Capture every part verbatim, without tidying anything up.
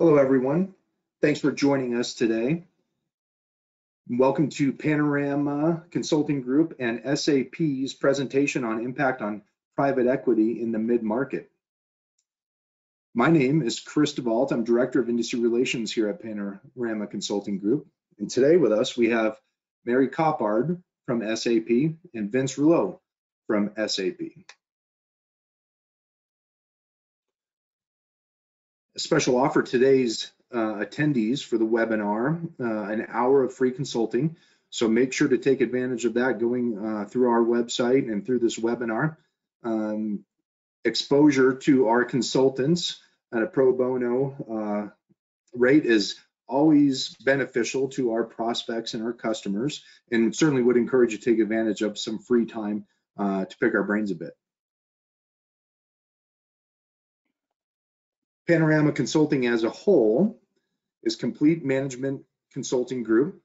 Hello, everyone. Thanks for joining us today. Welcome to Panorama Consulting Group and S A P's presentation on impact on private equity in the mid-market. My name is Chris DeVault. I'm Director of Industry Relations here at Panorama Consulting Group. And today with us, we have Mary Coppard from S A P and Vince Rouleau from S A P. A special offer today's uh, attendees for the webinar, uh, an hour of free consulting. So make sure to take advantage of that going uh, through our website and through this webinar. Um, exposure to our consultants at a pro bono uh, rate is always beneficial to our prospects and our customers, and certainly would encourage you to take advantage of some free time uh, to pick our brains a bit. Panorama Consulting as a whole is Complete Management Consulting Group.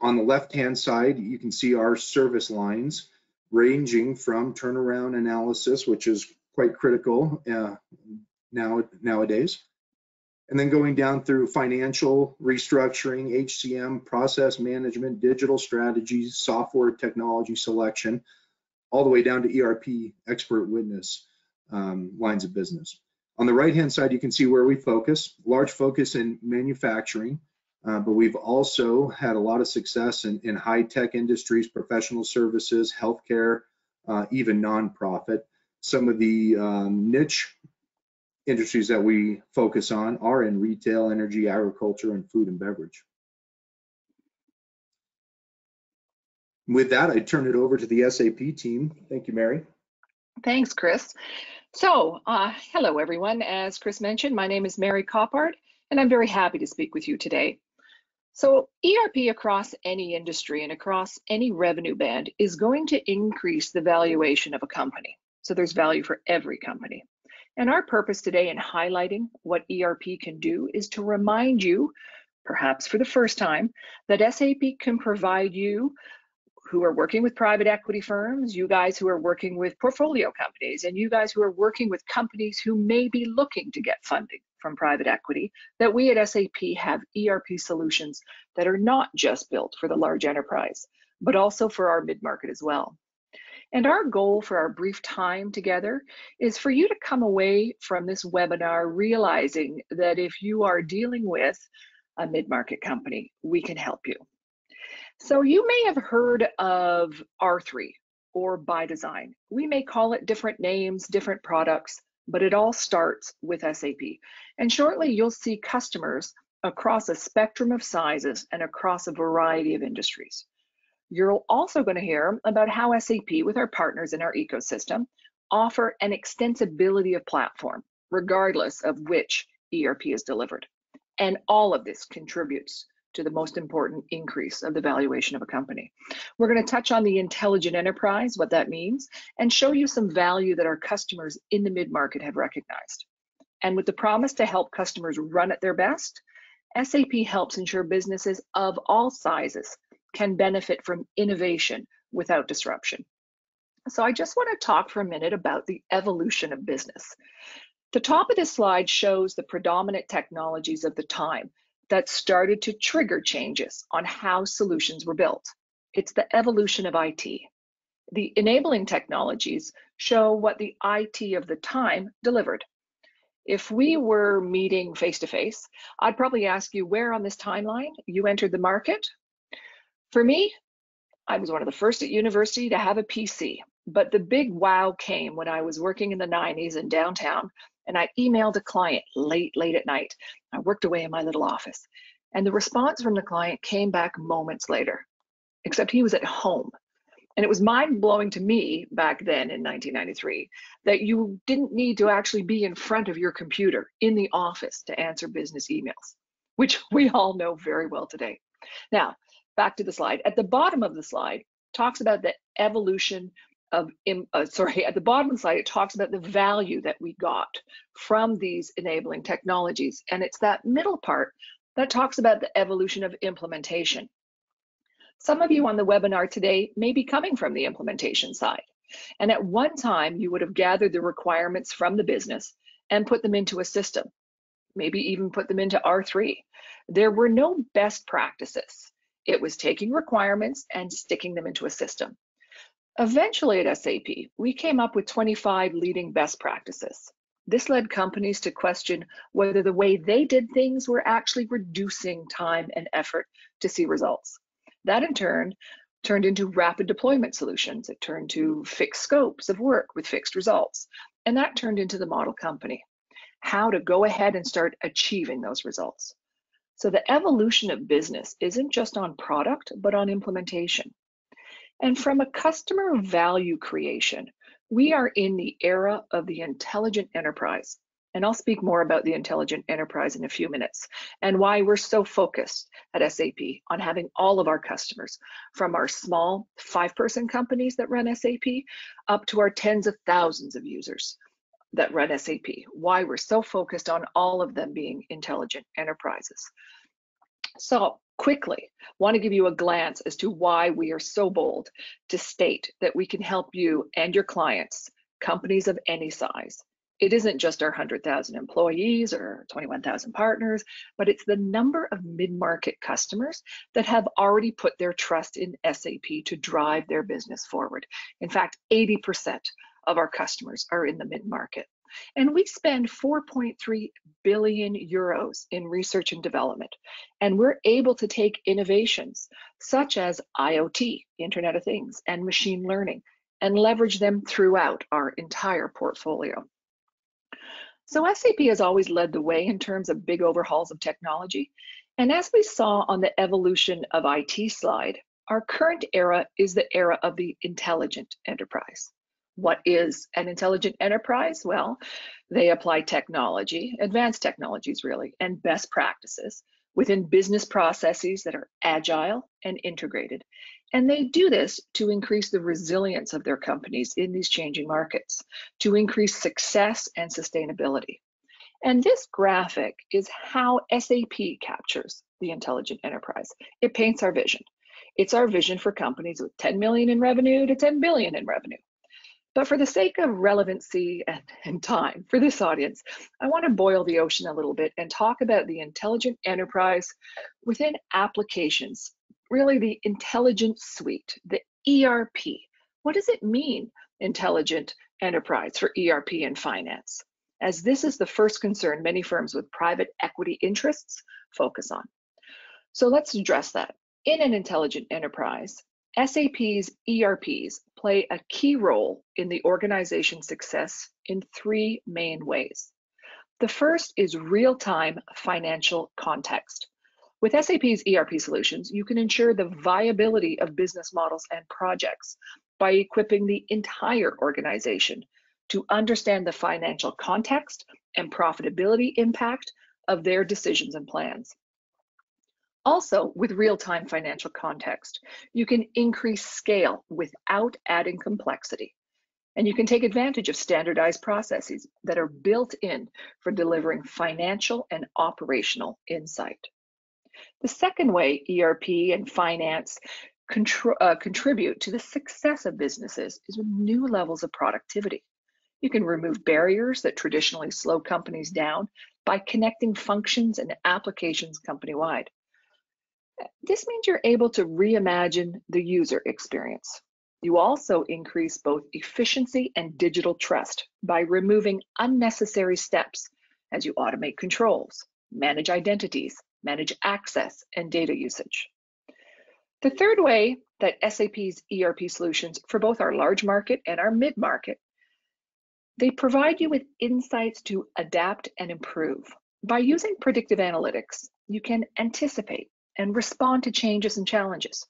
On the left-hand side, you can see our service lines ranging from turnaround analysis, which is quite critical uh, now, nowadays, and then going down through financial restructuring, H C M, process management, digital strategies, software technology selection, all the way down to E R P expert witness um, lines of business. On the right-hand side, you can see where we focus, large focus in manufacturing, uh, but we've also had a lot of success in, in high-tech industries, professional services, healthcare, uh, even nonprofit. Some of the um, niche industries that we focus on are in retail, energy, agriculture, and food and beverage. With that, I turn it over to the S A P team. Thank you, Mary. Thanks, Chris. So, uh, hello everyone. As Chris mentioned, my name is Mary Coppard, and I'm very happy to speak with you today. So, E R P across any industry and across any revenue band is going to increase the valuation of a company. So there's value for every company. And our purpose today in highlighting what E R P can do is to remind you, perhaps for the first time, that S A P can provide you who are working with private equity firms, you guys who are working with portfolio companies, and you guys who are working with companies who may be looking to get funding from private equity, that we at S A P have E R P solutions that are not just built for the large enterprise, but also for our mid-market as well. And our goal for our brief time together is for you to come away from this webinar realizing that if you are dealing with a mid-market company, we can help you. So you may have heard of R three or By Design. We may call it different names, different products, but it all starts with S A P. And shortly you'll see customers across a spectrum of sizes and across a variety of industries. You're also going to hear about how S A P, with our partners in our ecosystem, offer an extensibility of platform, regardless of which E R P is delivered. And all of this contributes to the most important increase of the valuation of a company. We're going to touch on the intelligent enterprise, what that means, and show you some value that our customers in the mid-market have recognized. And with the promise to help customers run at their best, S A P helps ensure businesses of all sizes can benefit from innovation without disruption. So I just want to talk for a minute about the evolution of business. The top of this slide shows the predominant technologies of the time that started to trigger changes on how solutions were built. It's the evolution of I T. The enabling technologies show what the I T of the time delivered. If we were meeting face-to-face, I'd probably ask you where on this timeline you entered the market. For me, I was one of the first at university to have a P C, but the big wow came when I was working in the nineties in downtown, and I emailed a client late, late at night. I worked away in my little office, and the response from the client came back moments later, except he was at home. And it was mind-blowing to me back then in nineteen ninety-three that you didn't need to actually be in front of your computer in the office to answer business emails, which we all know very well today. Now, back to the slide. At the bottom of the slide, talks about the evolution of, uh, sorry, at the bottom of the slide, it talks about the value that we got from these enabling technologies. And it's that middle part that talks about the evolution of implementation. Some of you on the webinar today may be coming from the implementation side. And at one time, you would have gathered the requirements from the business and put them into a system. maybe even put them into R three. There were no best practices. It was taking requirements and sticking them into a system. Eventually at S A P, we came up with twenty-five leading best practices. This led companies to question whether the way they did things were actually reducing time and effort to see results. That in turn turned into rapid deployment solutions. It turned to fixed scopes of work with fixed results. And that turned into the model company, how to go ahead and start achieving those results. So the evolution of business isn't just on product, but on implementation. And from a customer value creation, we are in the era of the intelligent enterprise. And I'll speak more about the intelligent enterprise in a few minutes and why we're so focused at S A P on having all of our customers, from our small five-person companies that run S A P up to our tens of thousands of users that run S A P, why we're so focused on all of them being intelligent enterprises. So quickly, want to give you a glance as to why we are so bold to state that we can help you and your clients, companies of any size. It isn't just our one hundred thousand employees or twenty-one thousand partners, but it's the number of mid-market customers that have already put their trust in S A P to drive their business forward. In fact, eighty percent of our customers are in the mid-market. And we spend four point three billion euros in research and development, and we're able to take innovations such as I O T, Internet of Things, and machine learning, and leverage them throughout our entire portfolio. So S A P has always led the way in terms of big overhauls of technology, and as we saw on the evolution of I T slide, our current era is the era of the intelligent enterprise. What is an intelligent enterprise? Well, they apply technology, advanced technologies really, and best practices within business processes that are agile and integrated. And they do this to increase the resilience of their companies in these changing markets, to increase success and sustainability. And this graphic is how S A P captures the intelligent enterprise. It paints our vision. It's our vision for companies with ten million in revenue to ten billion in revenue. But for the sake of relevancy and, and time for this audience, I want to boil the ocean a little bit and talk about the intelligent enterprise within applications, really the intelligent suite, the E R P. What does it mean, intelligent enterprise for E R P and finance? As this is the first concern many firms with private equity interests focus on. So let's address that. In an intelligent enterprise, S A P's E R Ps play a key role in the organization's success in three main ways. The first is real-time financial context. With S A P's E R P solutions, you can ensure the viability of business models and projects by equipping the entire organization to understand the financial context and profitability impact of their decisions and plans. Also, with real-time financial context, you can increase scale without adding complexity. And you can take advantage of standardized processes that are built in for delivering financial and operational insight. The second way E R P and finance contr- uh, contribute to the success of businesses is with new levels of productivity. You can remove barriers that traditionally slow companies down by connecting functions and applications company-wide. This means you're able to reimagine the user experience. You also increase both efficiency and digital trust by removing unnecessary steps as you automate controls, manage identities, manage access, and data usage. The third way that S A P's E R P solutions for both our large market and our mid-market, they provide you with insights to adapt and improve. By using predictive analytics, you can anticipate and respond to changes and challenges.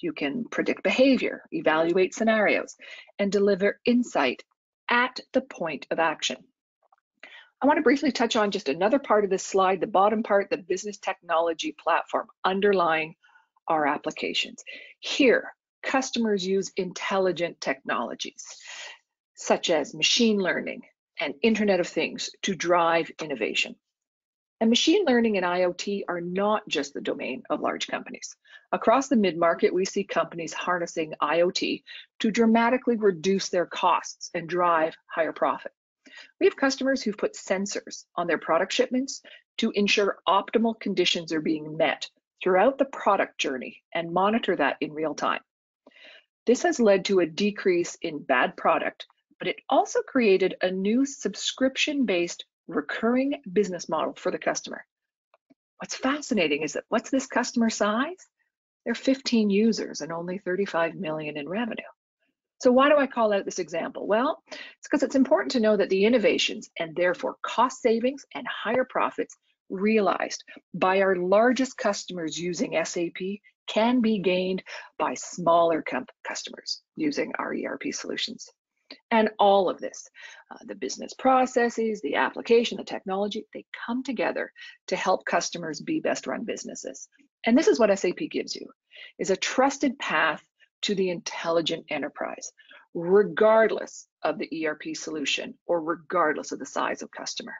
You can predict behavior, evaluate scenarios, and deliver insight at the point of action. I want to briefly touch on just another part of this slide, the bottom part, the business technology platform underlying our applications. Here, customers use intelligent technologies, such as machine learning and Internet of Things, to drive innovation. And machine learning and I O T are not just the domain of large companies. Across the mid-market, we see companies harnessing I O T to dramatically reduce their costs and drive higher profit. We have customers who've put sensors on their product shipments to ensure optimal conditions are being met throughout the product journey and monitor that in real time. This has led to a decrease in bad product, but it also created a new subscription-based recurring business model for the customer. What's fascinating is that what's this customer size? They're fifteen users and only thirty-five million in revenue. So why do I call out this example? Well, it's because it's important to know that the innovations and therefore cost savings and higher profits realized by our largest customers using S A P can be gained by smaller customers using our E R P solutions. And all of this, uh, the business processes, the application, the technology, they come together to help customers be best run businesses. And this is what S A P gives you, is a trusted path to the intelligent enterprise, regardless of the E R P solution or regardless of the size of customer.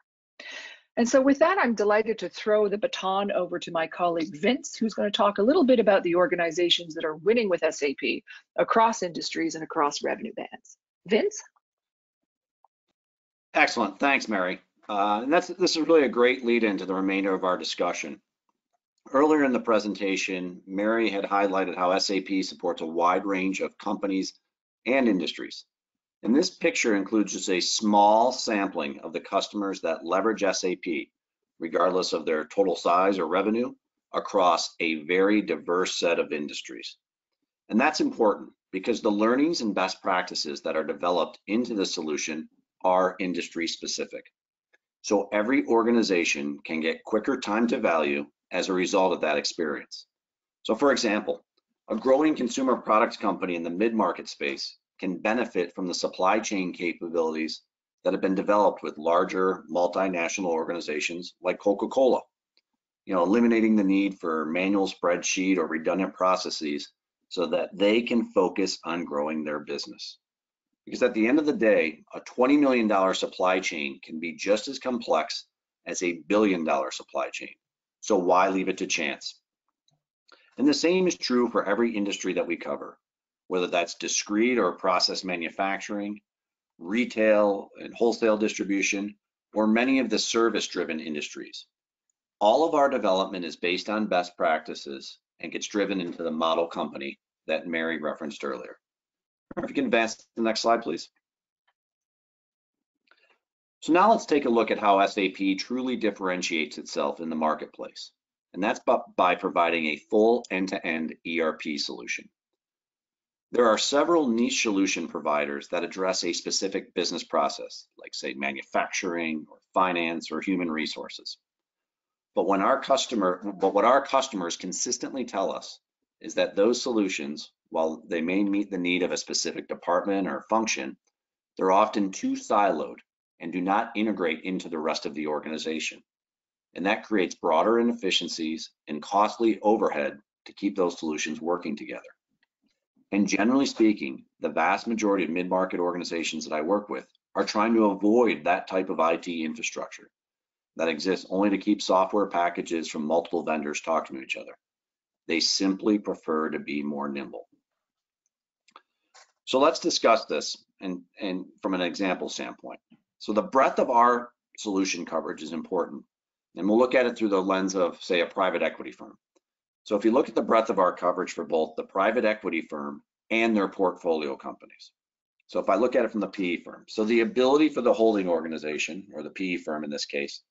And so with that, I'm delighted to throw the baton over to my colleague, Vince, who's going to talk a little bit about the organizations that are winning with S A P across industries and across revenue bands. Vince? Excellent. Thanks, Mary. Uh, and that's, this is really a great lead into the remainder of our discussion. Earlier in the presentation, Mary had highlighted how S A P supports a wide range of companies and industries. And this picture includes just a small sampling of the customers that leverage S A P, regardless of their total size or revenue, across a very diverse set of industries. And that's important because the learnings and best practices that are developed into the solution are industry specific. So every organization can get quicker time to value as a result of that experience. So for example, a growing consumer products company in the mid-market space can benefit from the supply chain capabilities that have been developed with larger multinational organizations like Coca-Cola, you know, eliminating the need for manual spreadsheet or redundant processes so that they can focus on growing their business. Because at the end of the day, a twenty million dollar supply chain can be just as complex as a billion dollar supply chain. So why leave it to chance? And the same is true for every industry that we cover, whether that's discrete or process manufacturing, retail and wholesale distribution, or many of the service-driven industries. All of our development is based on best practices and gets driven into the model company that Mary referenced earlier. If you can advance to the next slide, please. So now let's take a look at how S A P truly differentiates itself in the marketplace, and that's by providing a full end-to-end E R P solution. There are several niche solution providers that address a specific business process, like say manufacturing or finance or human resources. But when our customer, but what our customers consistently tell us is that those solutions, while they may meet the need of a specific department or function, they're often too siloed and do not integrate into the rest of the organization. And that creates broader inefficiencies and costly overhead to keep those solutions working together. And generally speaking, the vast majority of mid-market organizations that I work with are trying to avoid that type of I T infrastructure that exists only to keep software packages from multiple vendors talking to each other. They simply prefer to be more nimble. So let's discuss this and, and from an example standpoint. So the breadth of our solution coverage is important, and we'll look at it through the lens of, say, a private equity firm. So if you look at the breadth of our coverage for both the private equity firm and their portfolio companies. So if I look at it from the P E firm, so the ability for the holding organization, or the P E firm in this case,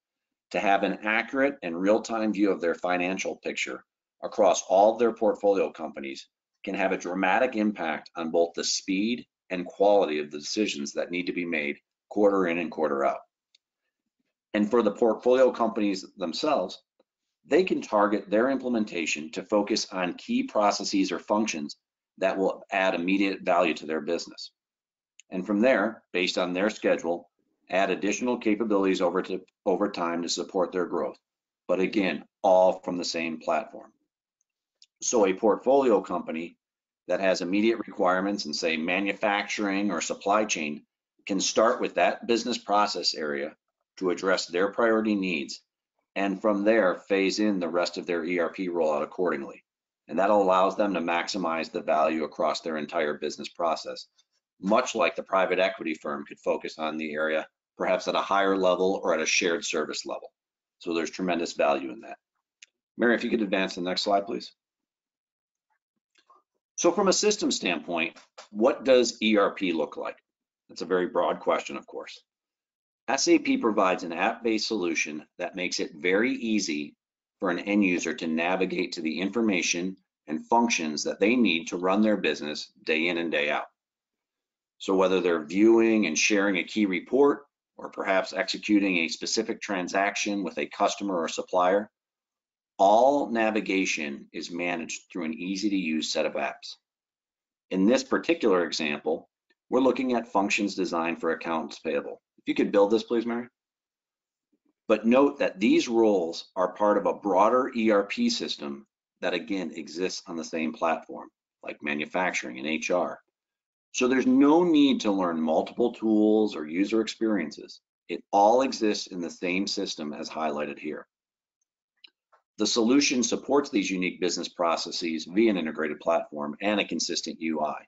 to have an accurate and real-time view of their financial picture across all of their portfolio companies can have a dramatic impact on both the speed and quality of the decisions that need to be made quarter in and quarter out. And for the portfolio companies themselves, they can target their implementation to focus on key processes or functions that will add immediate value to their business. And from there, based on their schedule, add additional capabilities over, to, over time to support their growth. But again, all from the same platform. So a portfolio company that has immediate requirements in, say, manufacturing or supply chain can start with that business process area to address their priority needs, and from there phase in the rest of their E R P rollout accordingly. And that allows them to maximize the value across their entire business process, much like the private equity firm could focus on the area, perhaps at a higher level or at a shared service level. So there's tremendous value in that. Mary, if you could advance to the next slide, please. So from a system standpoint, what does E R P look like? That's a very broad question, of course. S A P provides an app-based solution that makes it very easy for an end user to navigate to the information and functions that they need to run their business day in and day out. So whether they're viewing and sharing a key report, or perhaps executing a specific transaction with a customer or supplier, all navigation is managed through an easy-to-use set of apps. In this particular example, we're looking at functions designed for accounts payable. If you could build this, please, Mary. But note that these roles are part of a broader E R P system that, again, exists on the same platform, like manufacturing and H R. So there's no need to learn multiple tools or user experiences. It all exists in the same system as highlighted here. The solution supports these unique business processes via an integrated platform and a consistent U I.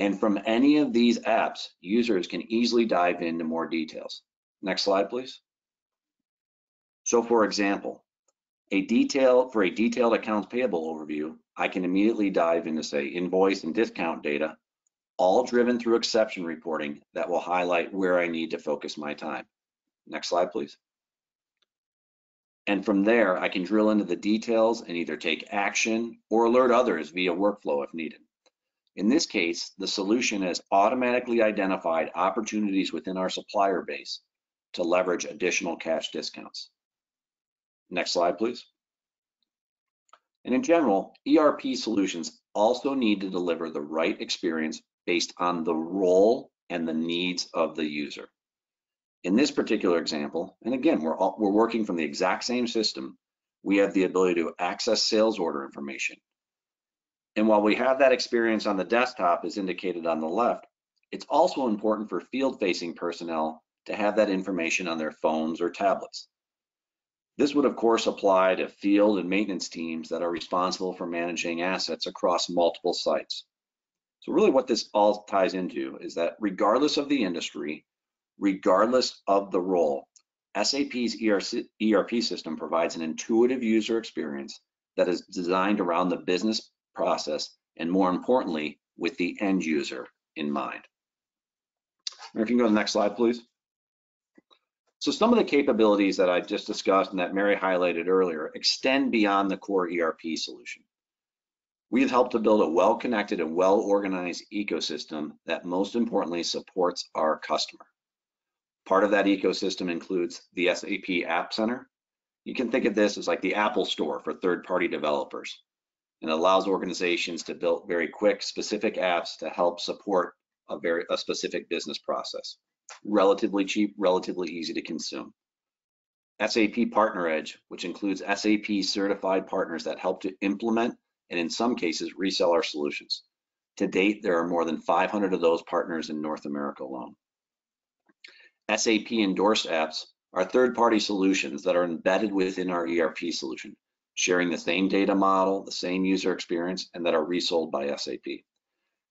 And from any of these apps, users can easily dive into more details. Next slide, please. So for example, a detail, for a detailed accounts payable overview, I can immediately dive into, say, invoice and discount data, all driven through exception reporting that will highlight where I need to focus my time. Next slide, please. And from there, I can drill into the details and either take action or alert others via workflow if needed. In this case, the solution has automatically identified opportunities within our supplier base to leverage additional cash discounts. Next slide, please. And in general, E R P solutions also need to deliver the right experience based on the role and the needs of the user. In this particular example, and again, we're, all, we're working from the exact same system, we have the ability to access sales order information. And while we have that experience on the desktop as indicated on the left, it's also important for field-facing personnel to have that information on their phones or tablets. This would, of course, apply to field and maintenance teams that are responsible for managing assets across multiple sites. So really what this all ties into is that regardless of the industry, regardless of the role, S A P's E R P system provides an intuitive user experience that is designed around the business process and, more importantly, with the end user in mind. If you can go to the next slide, please. So some of the capabilities that I just discussed and that Mary highlighted earlier extend beyond the core E R P solution. We have helped to build a well-connected and well-organized ecosystem that most importantly supports our customer. Part of that ecosystem includes the S A P App Center. You can think of this as like the Apple Store for third-party developers, and allows organizations to build very quick, specific apps to help support a, very, a specific business process. Relatively cheap, relatively easy to consume. S A P Partner Edge, which includes S A P certified partners that help to implement and in some cases resell our solutions. To date, there are more than five hundred of those partners in North America alone. S A P endorsed apps are third-party solutions that are embedded within our E R P solution, sharing the same data model, the same user experience, and that are resold by S A P.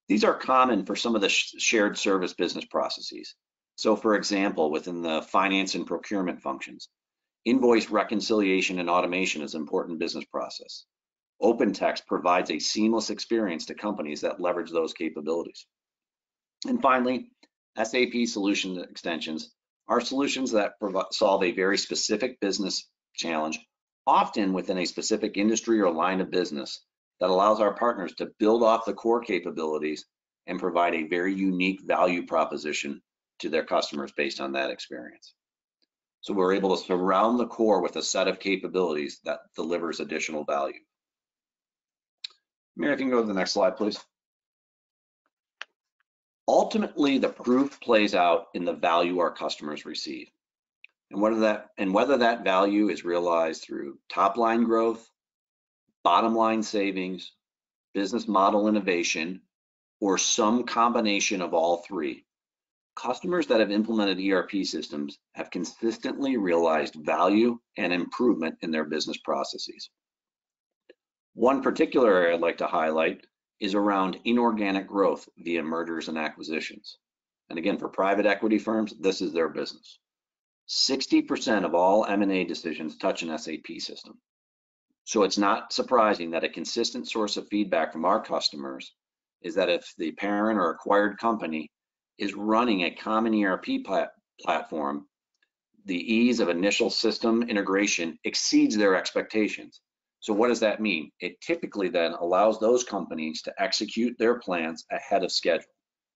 These are common for some of the sh- shared service business processes. So for example, within the finance and procurement functions, invoice reconciliation and automation is an important business process. OpenText provides a seamless experience to companies that leverage those capabilities. And finally, S A P solution extensions are solutions that provide, solve a very specific business challenge, often within a specific industry or line of business, that allows our partners to build off the core capabilities and provide a very unique value proposition to their customers based on that experience. So we're able to surround the core with a set of capabilities that delivers additional value. Mary, if you can go to the next slide, please. Ultimately, the proof plays out in the value our customers receive, and whether that, and whether that value is realized through top-line growth, bottom-line savings, business model innovation, or some combination of all three. Customers that have implemented E R P systems have consistently realized value and improvement in their business processes. One particular area I'd like to highlight is around inorganic growth via mergers and acquisitions. And again, for private equity firms, this is their business. sixty percent of all M and A decisions touch an S A P system. So it's not surprising that a consistent source of feedback from our customers is that if the parent or acquired company is running a common E R P plat platform, the ease of initial system integration exceeds their expectations. So what does that mean? It typically then allows those companies to execute their plans ahead of schedule,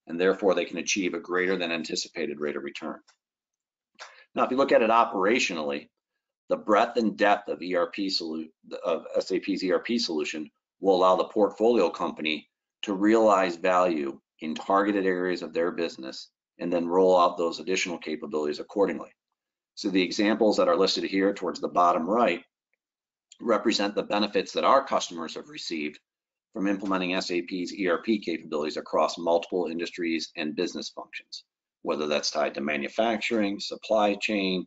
and therefore they can achieve a greater than anticipated rate of return. Now, if you look at it operationally, the breadth and depth of E R P solu- of S A P's E R P solution will allow the portfolio company to realize value in targeted areas of their business and then roll out those additional capabilities accordingly. So the examples that are listed here towards the bottom right represent the benefits that our customers have received from implementing S A P's E R P capabilities across multiple industries and business functions, whether that's tied to manufacturing, supply chain,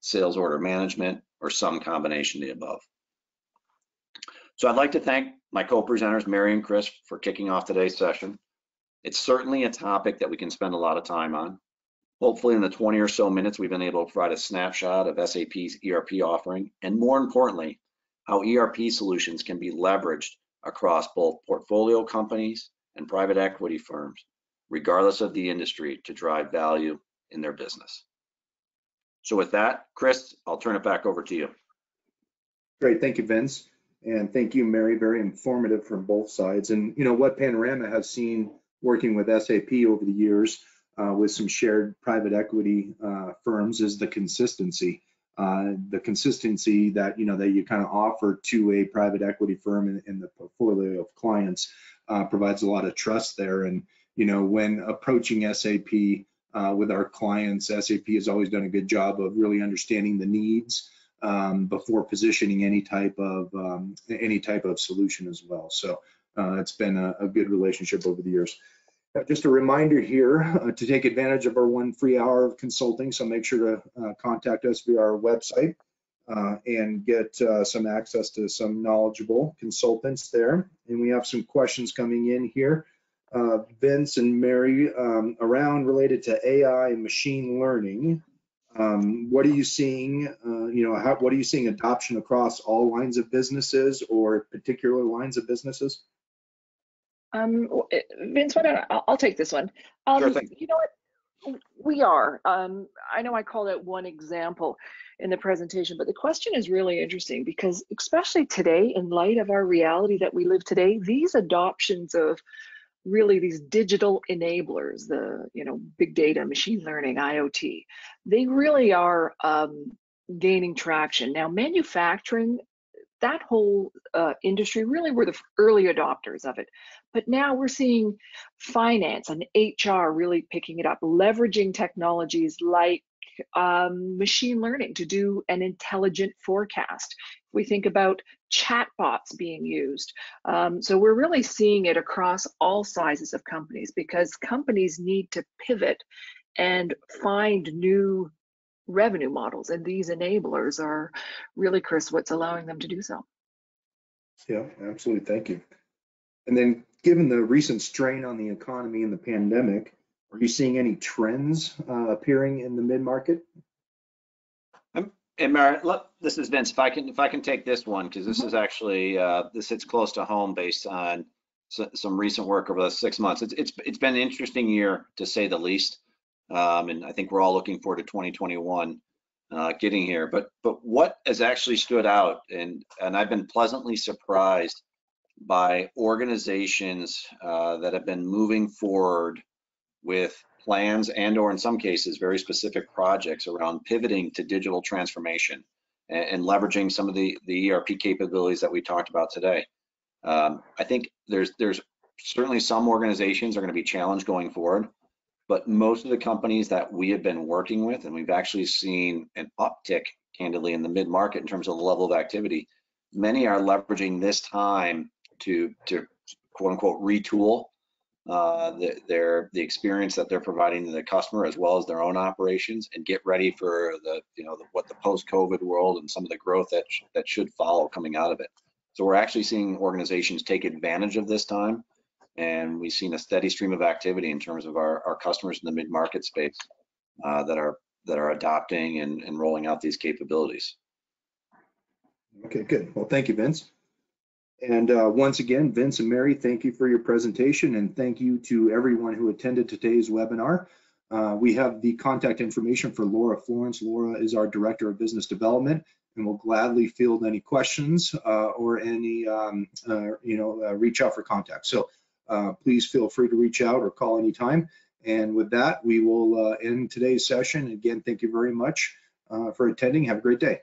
sales order management, or some combination of the above. So I'd like to thank my co-presenters, Mary and Chris, for kicking off today's session. It's certainly a topic that we can spend a lot of time on. Hopefully in the twenty or so minutes, we've been able to provide a snapshot of S A P's E R P offering, and more importantly, how E R P solutions can be leveraged across both portfolio companies and private equity firms, regardless of the industry, to drive value in their business. So with that, Chris, I'll turn it back over to you. Great, thank you, Vince. And thank you, Mary, very informative from both sides. And you know what Panorama has seen working with S A P over the years uh, with some shared private equity uh, firms is the consistency. Uh, the consistency that you know that you kind of offer to a private equity firm and, and the portfolio of clients uh, provides a lot of trust there. And you know, when approaching S A P uh, with our clients, S A P has always done a good job of really understanding the needs um, before positioning any type of um, any type of solution as well. So uh, it's been a, a good relationship over the years. Now, just a reminder here uh, to take advantage of our one free hour of consulting. So make sure to uh, contact us via our website uh, and get uh, some access to some knowledgeable consultants there. And we have some questions coming in here. Uh, Vince and Mary, um, around related to A I and machine learning, um, what are you seeing, uh, you know, how, what are you seeing adoption across all lines of businesses or particular lines of businesses? Um, Vince, why don't I, I'll take this one. Um, sure thing. You know what, we are. Um, I know I called out one example in the presentation, but the question is really interesting because especially today, in light of our reality that we live today, these adoptions of really these digital enablers, the, you know, big data, machine learning, I O T, they really are um, gaining traction. Now, manufacturing, that whole uh, industry really were the early adopters of it. But now we're seeing finance and H R really picking it up, leveraging technologies like um, machine learning to do an intelligent forecast. We think about chatbots being used. Um, so we're really seeing it across all sizes of companies because companies need to pivot and find new revenue models, and these enablers are really, Chris, what's allowing them to do so. Yeah, absolutely. Thank you. And then, given the recent strain on the economy and the pandemic, are you seeing any trends uh, appearing in the mid-market? I'm, and Mary, look, this is Vince. If I can, if I can take this one, because this mm-hmm. is actually uh, this hits close to home based on so, some recent work over the six months. It's it's it's been an interesting year to say the least. Um, and I think we're all looking forward to twenty twenty-one uh, getting here. But but what has actually stood out, and and I've been pleasantly surprised by organizations uh, that have been moving forward with plans and or in some cases very specific projects around pivoting to digital transformation and, and leveraging some of the the E R P capabilities that we talked about today. Um, I think there's there's certainly some organizations are going to be challenged going forward. But most of the companies that we have been working with, and we've actually seen an uptick, candidly, in the mid-market in terms of the level of activity, many are leveraging this time to, to quote unquote, retool uh, the, their, the experience that they're providing to the customer as well as their own operations and get ready for the, you know, the, what the post-COVID world and some of the growth that, sh that should follow coming out of it. So we're actually seeing organizations take advantage of this time. And we've seen a steady stream of activity in terms of our, our customers in the mid-market space uh, that are that are adopting and, and rolling out these capabilities. Okay, good. Well, thank you, Vince. And uh, once again, Vince and Mary, thank you for your presentation, and thank you to everyone who attended today's webinar. Uh, we have the contact information for Laura Florence. Laura is our Director of Business Development, and will gladly field any questions uh, or any, um, uh, you know, uh, reach out for contact. So uh, please feel free to reach out or call anytime. And with that, we will uh, end today's session. Again, thank you very much uh, for attending. Have a great day.